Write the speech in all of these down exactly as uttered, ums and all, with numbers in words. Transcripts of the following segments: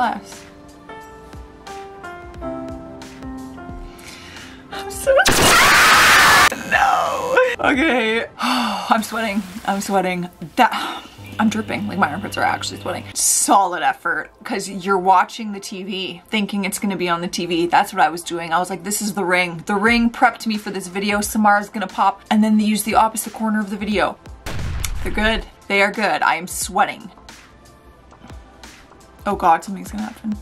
class. I'm so No! Okay. I'm sweating. I'm sweating. That I'm dripping, like my armpits are actually sweating. Solid effort, because you're watching the T V, thinking it's gonna be on the T V. That's what I was doing. I was like, this is The Ring. The Ring prepped me for this video. Samara's gonna pop, and then they use the opposite corner of the video. They're good, they are good. I am sweating. Oh God, something's gonna happen.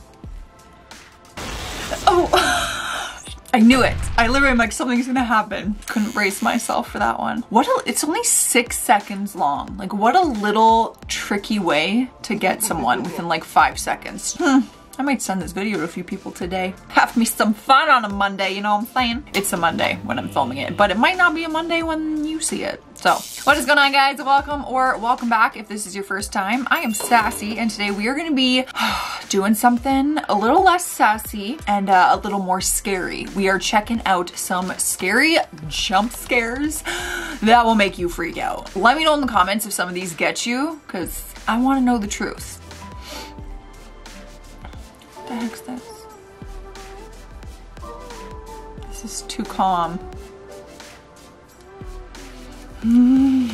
Oh! I knew it. I literally am like, something's gonna happen. Couldn't brace myself for that one. What a, it's only six seconds long. Like what a little tricky way to get someone within like five seconds. Hmm. I might send this video to a few people today. Have me some fun on a Monday, you know what I'm saying? It's a Monday when I'm filming it, but it might not be a Monday when you see it. So, what is going on guys? Welcome or welcome back if this is your first time. I am Sassy and today we are gonna be doing something a little less sassy and uh, a little more scary. We are checking out some scary jump scares that will make you freak out. Let me know in the comments if some of these get you, because I wanna know the truth. What the heck's this? This is too calm. Mm.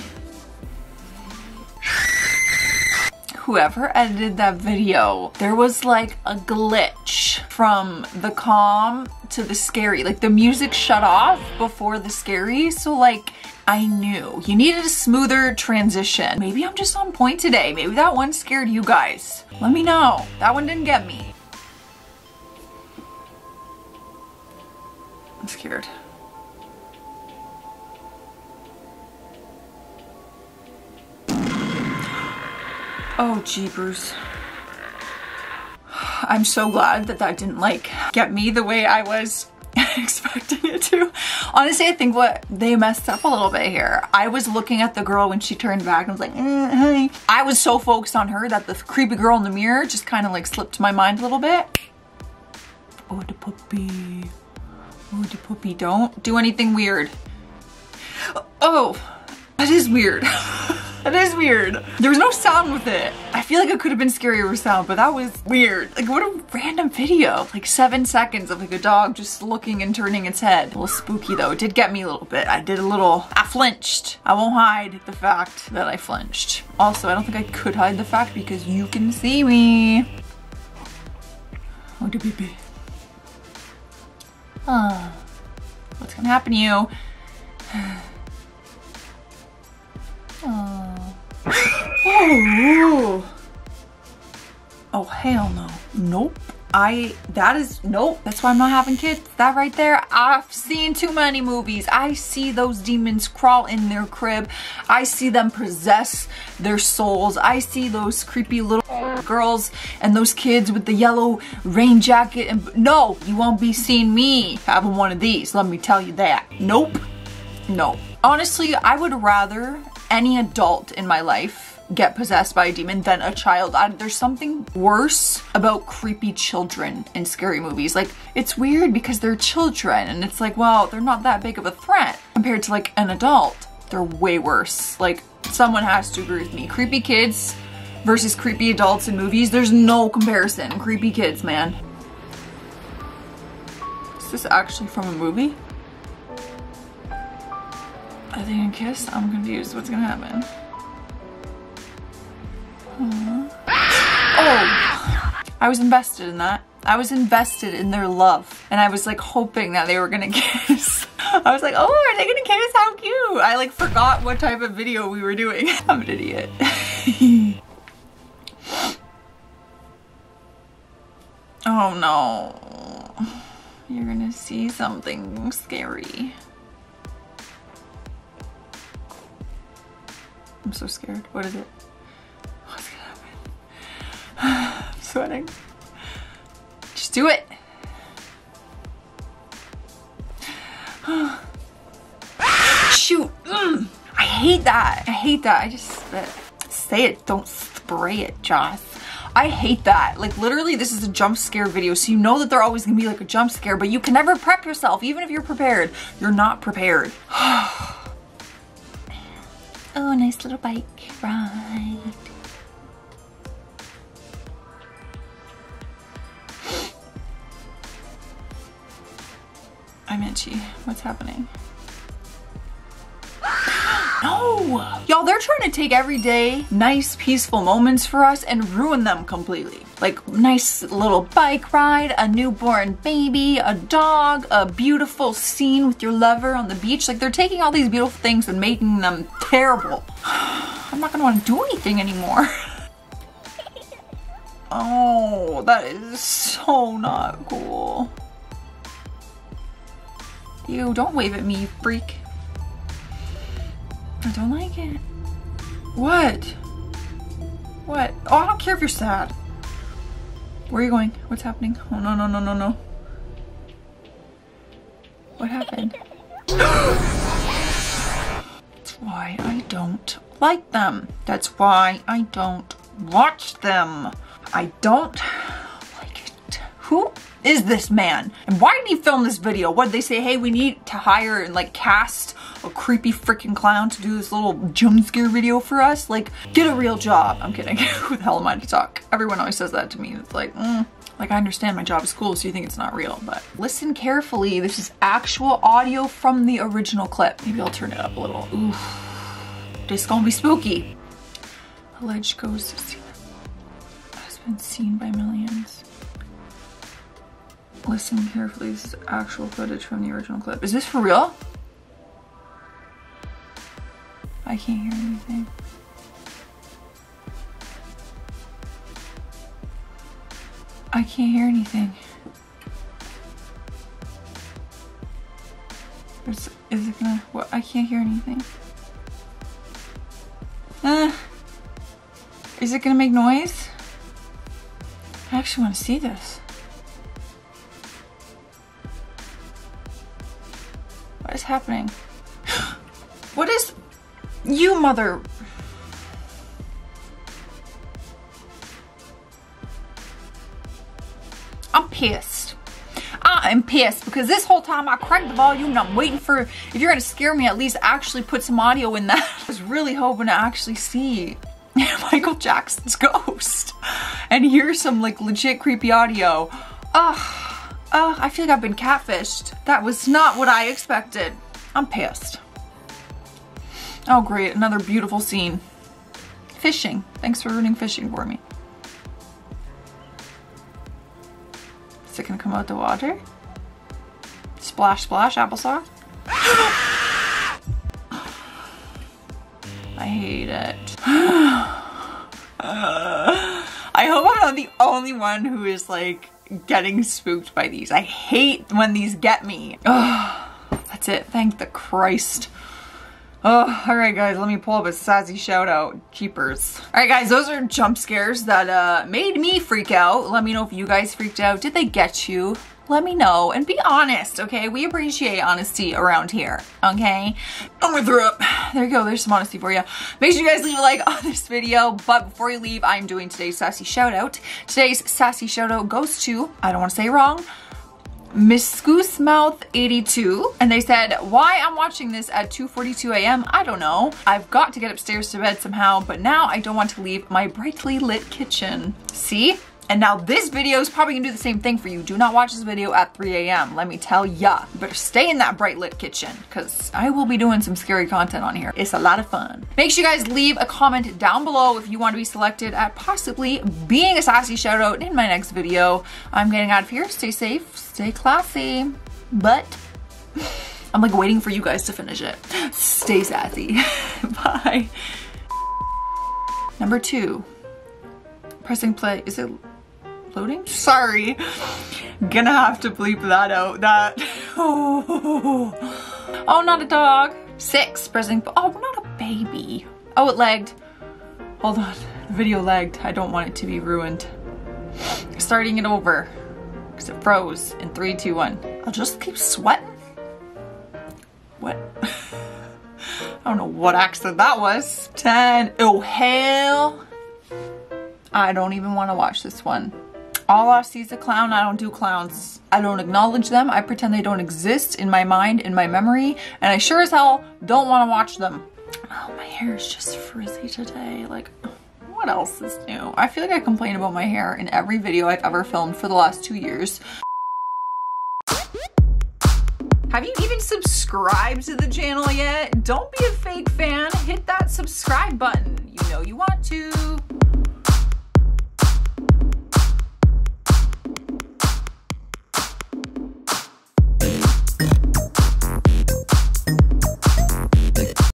Whoever edited that video, there was like a glitch from the calm to the scary. Like the music shut off before the scary, so like I knew you needed a smoother transition. Maybe I'm just on point today. Maybe that one scared you guys. Let me know. That one didn't get me. I'm scared. Oh jeepers. I'm so glad that that didn't like get me the way I was expecting it to. Honestly, I think what they messed up a little bit here. I was looking at the girl when she turned back and was like, mm-hmm. I was so focused on her that the creepy girl in the mirror just kind of like slipped my mind a little bit. Oh, the puppy. Oh, the puppy, don't do anything weird. Oh, that is weird. That is weird. There was no sound with it. I feel like it could have been scarier with sound, but that was weird. Like what a random video. Like seven seconds of like a dog just looking and turning its head. A little spooky though. It did get me a little bit. I did a little, I flinched. I won't hide the fact that I flinched. Also, I don't think I could hide the fact because you can see me. Oh, the baby. Huh. What's gonna happen to you? Oh. Oh. Oh hell no. Nope. I that is nope. That's why I'm not having kids. That right there. I've seen too many movies. I see those demons crawl in their crib. I see them possess their souls. I see those creepy little girls and those kids with the yellow rain jacket. And no, you won't be seeing me having one of these. Let me tell you that. Nope. No. Honestly, I would rather any adult in my life get possessed by a demon than a child. I, there's something worse about creepy children in scary movies. Like, it's weird because they're children and it's like, well, they're not that big of a threat compared to like an adult. They're way worse. Like, someone has to agree with me. Creepy kids versus creepy adults in movies, there's no comparison. Creepy kids, man. Is this actually from a movie? Are they gonna kiss? I'm confused. What's gonna happen? Aww. Oh! I was invested in that. I was invested in their love. And I was like hoping that they were gonna kiss. I was like, oh, are they gonna kiss? How cute! I like forgot what type of video we were doing. I'm an idiot. Oh no. You're gonna see something scary. I'm so scared. What is it? What's gonna happen? I'm sweating. Just do it. Shoot. Mm. I hate that. I hate that. I just spit. Say it. Don't spray it, Joss. I hate that. Like literally this is a jump scare video. So you know that they're always gonna be like a jump scare, but you can never prep yourself. Even if you're prepared, you're not prepared. Oh, nice little bike ride. I'm itchy. What's happening? No! Y'all, they're trying to take everyday, nice, peaceful moments for us and ruin them completely. Like, nice little bike ride, a newborn baby, a dog, a beautiful scene with your lover on the beach. Like, they're taking all these beautiful things and making them terrible. I'm not gonna want to do anything anymore. Oh, that is so not cool. Ew, don't wave at me, you freak. I don't like it. What? What? Oh, I don't care if you're sad. Where are you going? What's happening? Oh, no, no, no, no, no. What happened? That's why I don't like them. That's why I don't watch them. I don't like it. Who is this man? And why did he film this video? What did they say? Hey, we need to hire and like cast a creepy freaking clown to do this little jump scare video for us? Like, get a real job. I'm kidding. Who the hell am I to talk? Everyone always says that to me. It's like, mm. Like, I understand my job is cool, so you think it's not real, but listen carefully. This is actual audio from the original clip. Maybe I'll turn it up a little. Ooh, this gonna be spooky. Alleged ghost has been seen by millions. Listen carefully, this is actual footage from the original clip. Is this for real? I can't hear anything. I can't hear anything. Is, is it gonna, what? I can't hear anything. Uh, is it gonna make noise? I actually wanna see this. What is happening? What is, you mother. I'm pissed. I am pissed because this whole time I cracked the volume and I'm waiting for, if you're gonna scare me, at least actually put some audio in that. I was really hoping to actually see Michael Jackson's ghost and hear some like legit creepy audio. Ugh, ugh, I feel like I've been catfished. That was not what I expected. I'm pissed. Oh great, another beautiful scene. Fishing. Thanks for ruining fishing for me. Is it gonna come out the water? Splash, splash, applesauce. I hate it. uh, I hope I'm not the only one who is like getting spooked by these. I hate when these get me. Oh, that's it, thank the Christ. Oh, all right guys, let me pull up a Sassy shout out. Jeepers. All right guys, those are jump scares that uh, made me freak out. Let me know if you guys freaked out. Did they get you? Let me know and be honest, okay? We appreciate honesty around here, okay? I'm gonna throw up. There you go, there's some honesty for you. Make sure you guys leave a like on this video, but before you leave, I'm doing today's Sassy shout out. Today's Sassy shout out goes to, I don't wanna say it wrong, Miss Scoosemouth eighty-two, and they said, why I'm watching this at two forty-two a m I don't know. I've got to get upstairs to bed somehow, but now I don't want to leave my brightly lit kitchen. See? And now this video is probably gonna do the same thing for you. Do not watch this video at three a m Let me tell ya. You better stay in that bright lit kitchen because I will be doing some scary content on here. It's a lot of fun. Make sure you guys leave a comment down below if you want to be selected at possibly being a Sassy shout out in my next video. I'm getting out of here. Stay safe, stay classy, but I'm like waiting for you guys to finish it. Stay sassy. Bye. Number two, pressing play. Is it loading? Sorry. Gonna have to bleep that out. That. Oh, oh not a dog. Six. Pressing. Oh, not a baby. Oh, it lagged. Hold on. The video lagged. I don't want it to be ruined. Starting it over. Because it froze in three, two, one. I'll just keep sweating. What? I don't know what accent that was. ten. Oh, hell. I don't even want to watch this one. All I see is a clown. I don't do clowns. I don't acknowledge them. I pretend they don't exist in my mind, in my memory, and I sure as hell don't want to watch them. Oh, my hair is just frizzy today. Like, what else is new? I feel like I complain about my hair in every video I've ever filmed for the last two years. Have you even subscribed to the channel yet? Don't be a fake fan. Hit that subscribe button. You know you want to.